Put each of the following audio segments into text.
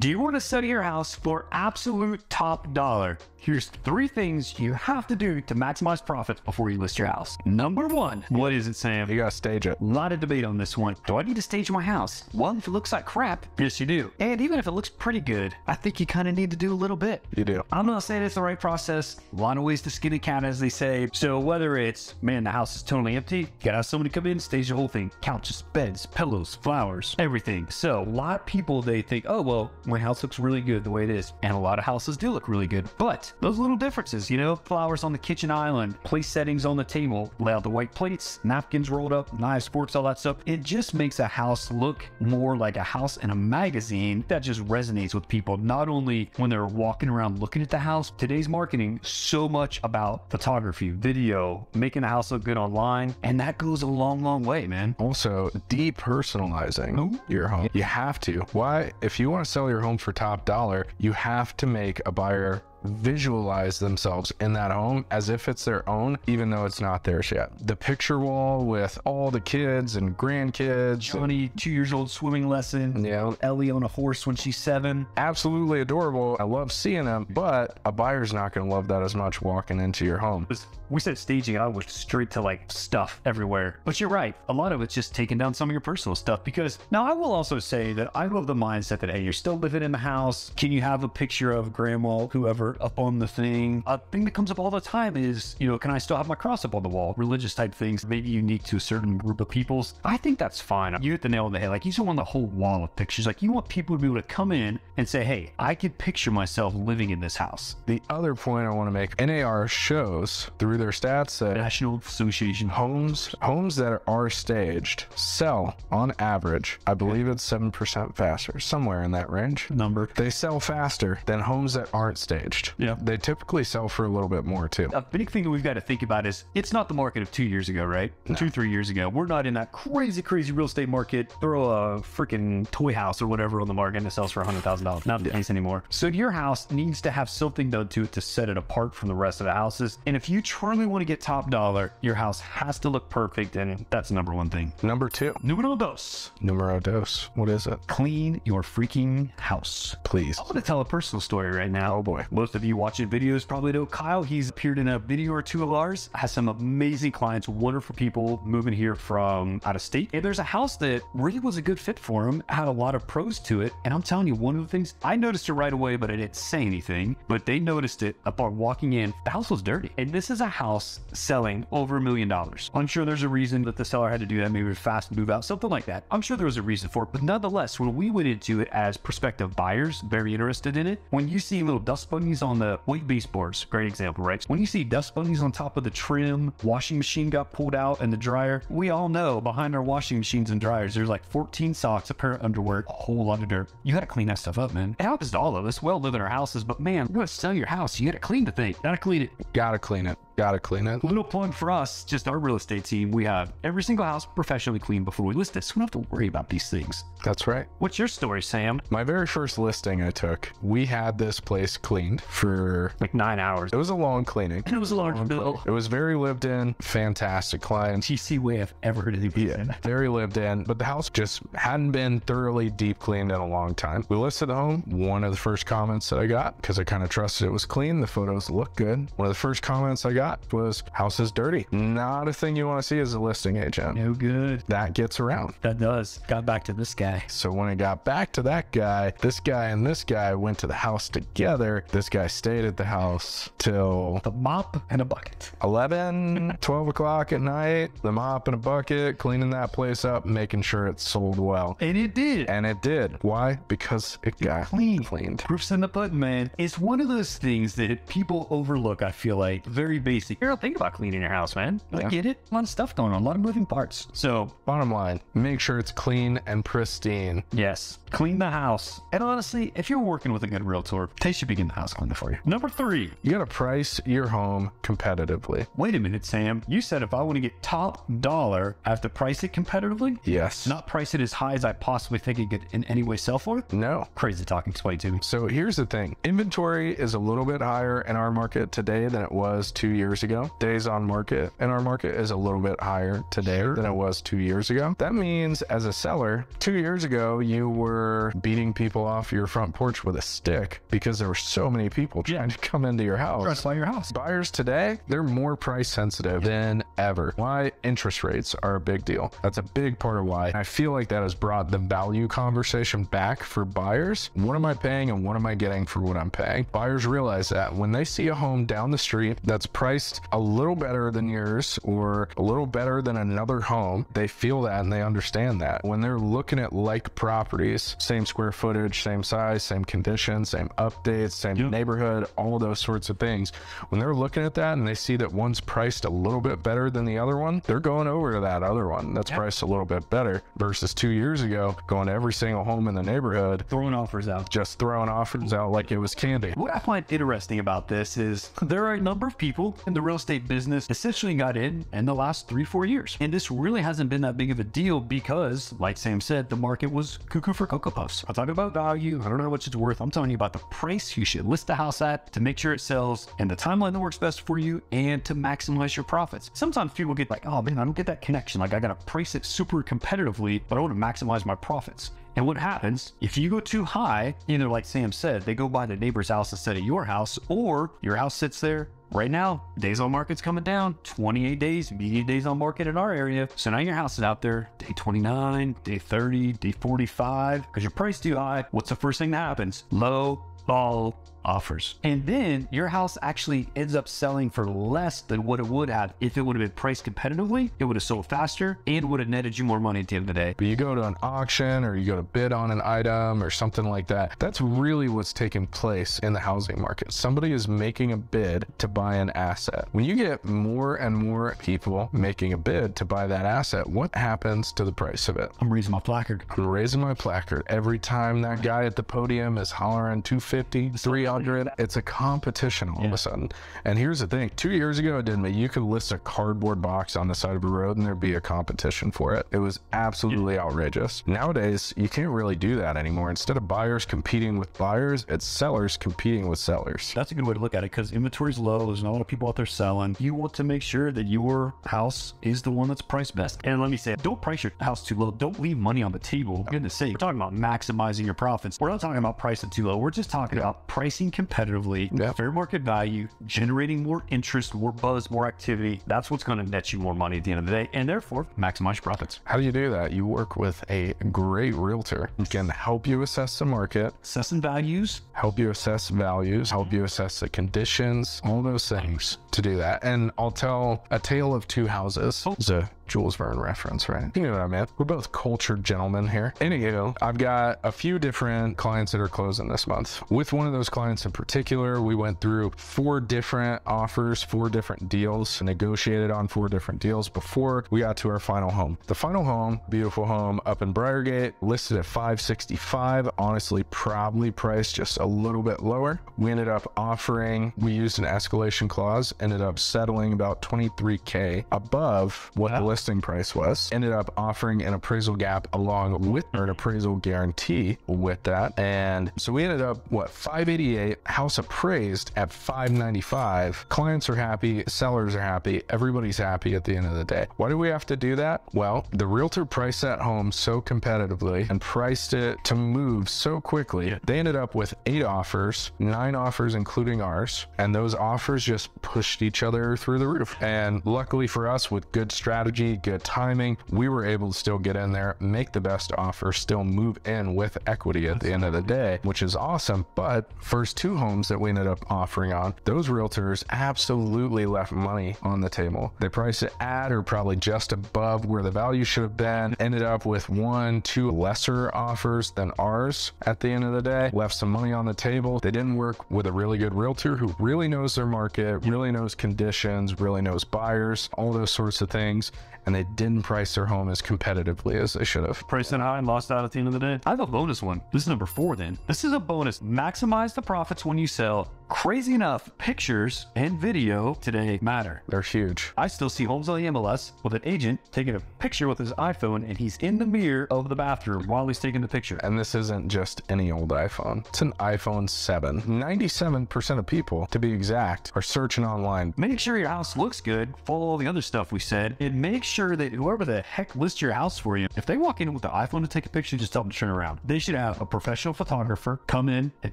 Do you want to sell your house for absolute top dollar? Here's 3 things you have to do to maximize profits before you list your house. Number 1. What is it, Sam? You gotta stage it. A lot of debate on this one. Do I need to stage my house? Well, if it looks like crap, yes you do. And even if it looks pretty good, I think you kind of need to do a little bit. You do. I'm not saying it's the right process. A lot of ways to skin a cat, as they say. So whether it's, man, the house is totally empty, gotta have somebody come in and stage the whole thing. Couches, beds, pillows, flowers, everything. So a lot of people, they think, oh, well, my house looks really good the way it is. And a lot of houses do look really good, but those little differences, you know, flowers on the kitchen island, place settings on the table, lay out the white plates, napkins rolled up, knives, forks, all that stuff. It just makes a house look more like a house in a magazine. That just resonates with people, not only when they're walking around looking at the house. Today's marketing, so much about photography, video, making the house look good online. And that goes a long, long way, man. Also, depersonalizing your home. You have to. Why? If you want to sell your home for top dollar, you have to make a buyer visualize themselves in that home as if it's their own, even though it's not theirs yet. The picture wall with all the kids and grandkids. Johnny, 2 years old, swimming lesson. Yeah. Ellie on a horse when she's 7. Absolutely adorable. I love seeing them, but a buyer's not going to love that as much walking into your home. We said staging, I went straight to like stuff everywhere. But you're right. A lot of it's just taking down some of your personal stuff, because now I will also say that I love the mindset that, hey, you're still living in the house. Can you have a picture of grandma, whoever, up on the thing? A thing that comes up all the time is, you know, can I still have my cross up on the wall? Religious type things, maybe unique to a certain group of peoples. I think that's fine. You hit the nail on the head. Like, you don't want the whole wall of pictures. Like, you want people to be able to come in and say, hey, I can picture myself living in this house. The other point I want to make, NAR shows through their stats that National Association homes that are staged sell on average, I believe it's 7% faster, somewhere in that range. They sell faster than homes that aren't staged. Yeah. They typically sell for a little bit more too. A big thing that we've got to think about is it's not the market of 2 years ago, right? No. 2-3 years ago. We're not in that crazy, crazy real estate market. Throw a freaking toy house or whatever on the market and it sells for $100,000. Not the case anymore. So your house needs to have something done to it to set it apart from the rest of the houses. And if you truly want to get top dollar, your house has to look perfect. And that's number 1 thing. Number 2. Numero dos. Numero dos. What is it? Clean your freaking house. Please. I want to tell a personal story right now. Oh boy. Most of you watching videos probably know Kyle. He's appeared in a video or 2 of ours, has some amazing clients, wonderful people moving here from out of state. And there's a house that really was a good fit for him, had a lot of pros to it. And I'm telling you, one of the things, I noticed it right away, but I didn't say anything, but they noticed it upon walking in. The house was dirty. And this is a house selling over $1 million. I'm sure there's a reason that the seller had to do that, maybe a fast move out, something like that. I'm sure there was a reason for it. But nonetheless, when we went into it as prospective buyers, very interested in it, when you see little dust bunnies on the white baseboards, great example, right? When you see dust bunnies on top of the trim, washing machine got pulled out and the dryer, we all know behind our washing machines and dryers, there's like 14 socks, a pair of underwear, a whole lot of dirt. You got to clean that stuff up, man. It happens to all of us. We all live in our houses, but man, you got to sell your house. You got to clean the thing. Got to clean it. Got to clean it. Gotta clean it. Little plug for us, just our real estate team. We have every single house professionally cleaned before we list it, so we don't have to worry about these things. That's right. What's your story, Sam? My very first listing I took, we had this place cleaned for like 9 hours. It was a long cleaning. And it was a large bill. It was very lived in, fantastic client. TC way I've ever heard of the Very lived in, but the house just hadn't been thoroughly deep cleaned in a long time. We listed the home. One of the first comments that I got, because I kind of trusted it was clean, the photos looked good. One of the first comments I got was, house is dirty. Not a thing you want to see as a listing agent. No good. That gets around. That does. Got back to this guy. So when it got back to that guy, this guy and this guy went to the house together. This guy stayed at the house till the mop and a bucket. 11, 12 o'clock at night, the mop and a bucket, cleaning that place up, making sure it sold well. And it did. And it did. Why? Because it got cleaned. Proof's in the pudding, man. It's one of those things that people overlook, I feel like. Very basic. You're thinking about cleaning your house, man. I get it. A lot of stuff going on, a lot of moving parts. So bottom line, make sure it's clean and pristine. Yes. Clean the house. And honestly, if you're working with a good realtor, they should be getting the house cleaned for you. Number 3. You got to price your home competitively. Wait a minute, Sam. You said if I want to get top dollar, I have to price it competitively? Yes. Not price it as high as I possibly think it could in any way sell for? No. Crazy talk. Explain to me. So here's the thing. Inventory is a little bit higher in our market today than it was 2 years 2 years ago. Days on market in our market is a little bit higher today than it was 2 years ago. That means as a seller, 2 years ago, you were beating people off your front porch with a stick because there were so many people trying to come into your house. Trying to buy your house. Buyers today, they're more price sensitive than ever. Why? Interest rates are a big deal. That's a big part of why. I feel like that has brought the value conversation back for buyers. What am I paying and what am I getting for what I'm paying? Buyers realize that when they see a home down the street that's priced a little better than yours or a little better than another home, they feel that and they understand that. When they're looking at like properties, same square footage, same size, same condition, same updates, same neighborhood, all those sorts of things. When they're looking at that and they see that one's priced a little bit better than the other one, they're going over to that other one that's priced a little bit better versus 2 years ago, going to every single home in the neighborhood. Throwing offers out. Just throwing offers out like it was candy. What I find interesting about this is there are a number of people in the real estate business essentially got in the last 3-4 years. And this really hasn't been that big of a deal because, like Sam said, the market was cuckoo for Cocoa Puffs. I'm talking about value. I don't know how much it's worth. I'm telling you about the price you should list the house at to make sure it sells and the timeline that works best for you and to maximize your profits. Sometimes people get like, oh man, I don't get that connection. Like I got to price it super competitively, but I want to maximize my profits. And what happens if you go too high, either like Sam said, they go by the neighbor's house instead of your house, or your house sits there. Right now, days on market's coming down, 28 days, median days on market in our area. So now your house is out there, day 29, day 30, day 45, because your price too high. What's the first thing that happens? Low ball offers. And then your house actually ends up selling for less than what it would have if it would have been priced competitively. It would have sold faster and would have netted you more money at the end of the day. But you go to an auction or you go to bid on an item or something like that. That's really what's taking place in the housing market. Somebody is making a bid to buy an asset. When you get more and more people making a bid to buy that asset, what happens to the price of it? I'm raising my placard. I'm raising my placard. Every time that guy at the podium is hollering 250, 300, it's a competition all of a sudden. And here's the thing, 2 years ago it didn't mean you could list a cardboard box on the side of a road and there'd be a competition for it. It was absolutely outrageous. Nowadays, you can't really do that anymore. Instead of buyers competing with buyers, it's sellers competing with sellers. That's a good way to look at it because inventory's low. There's not a lot of people out there selling. You want to make sure that your house is the one that's priced best. And let me say, don't price your house too low. Don't leave money on the table. Goodness sake, we're talking about maximizing your profits. We're not talking about pricing too low. We're just talking about pricing competitively, fair market value, generating more interest, more buzz, more activity. That's what's going to net you more money at the end of the day and therefore maximize your profits. How do you do that? You work with a great realtor who can help you assess the market, assessing values, help you assess values, help you assess the conditions, all those things to do that. And I'll tell a tale of two houses. It's a Jules Verne reference, right? You know what I mean? We're both cultured gentlemen here. Anywho, I've got a few different clients that are closing this month. With one of those clients in particular, we went through 4 different offers, 4 different deals, negotiated on 4 different deals before we got to our final home. The final home, beautiful home up in Briargate, listed at $565, honestly, probably priced just a little bit lower. We ended up offering, we used an escalation clause, ended up settling about $23K above what the list price was. Ended up offering an appraisal gap along with an appraisal guarantee with that. And so we ended up, what, 588, house appraised at 595. Clients are happy, sellers are happy, everybody's happy at the end of the day. Why do we have to do that? Well, the realtor priced that home so competitively and priced it to move so quickly. They ended up with 8 offers, 9 offers, including ours. And those offers just pushed each other through the roof. And luckily for us, with good strategy, good timing, we were able to still get in there, make the best offer, still move in with equity at the end of the day, which is awesome. But first 2 homes that we ended up offering on, those realtors absolutely left money on the table. They priced it at or probably just above where the value should have been, ended up with 1-2 lesser offers than ours at the end of the day, left some money on the table. They didn't work with a really good realtor who really knows their market, really knows conditions, really knows buyers, all those sorts of things. and they didn't price their home as competitively as they should have. Priced it high and lost out at the end of the day. I have a bonus one. This is number 4 then. This is a bonus. Maximize the profits when you sell. Crazy enough, pictures and video today matter. They're huge. I still see homes on the MLS with an agent taking a picture with his iPhone, and he's in the mirror of the bathroom while he's taking the picture. And this isn't just any old iPhone. It's an iPhone 7. 97% of people, to be exact, are searching online. Make sure your house looks good. Follow all the other stuff we said. And make sure that whoever the heck lists your house for you, if they walk in with the iPhone to take a picture, just tell them to turn around. They should have a professional photographer come in and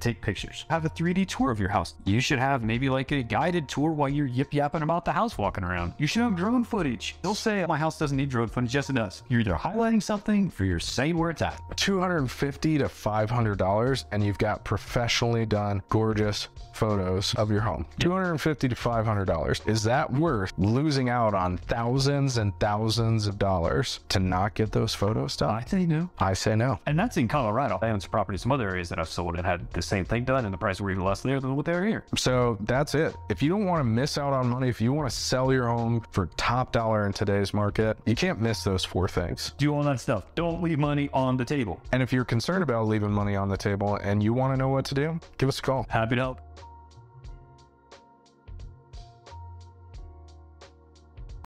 take pictures. Have a 3D tour of your house. You should have maybe like a guided tour while you're yip-yapping about the house walking around. You should have drone footage. They'll say, my house doesn't need drone footage. Yes, it does. You're either highlighting something or you're saying where it's at. $250 to $500 and you've got professionally done gorgeous photos of your home. $250 to $500. Is that worth losing out on thousands and thousands of dollars to not get those photos done? I say no. I say no. And that's in Colorado. I own some property in some other areas that I've sold and had the same thing done, and the price were even less there than what they were here. So that's it. If you don't want to miss out on money, if you want to sell your home for top dollar in today's market, you can't miss those 4 things. Do all that stuff. Don't leave money on the table. And if you're concerned about leaving money on the table and you want to know what to do, give us a call. Happy to help.